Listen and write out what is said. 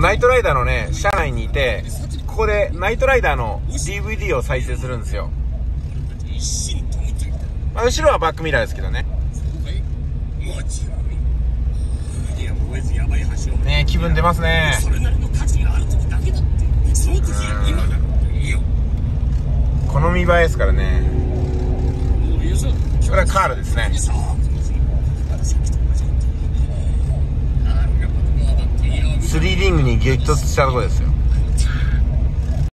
ナイトライダーのね、車内にいて、ここでナイトライダーの DVD を再生するんですよ。まあ、後ろはバックミラーですけどね。ね、気分出ますね。この見栄えですからね。これはカールですね。スリリングに激突したところですよ。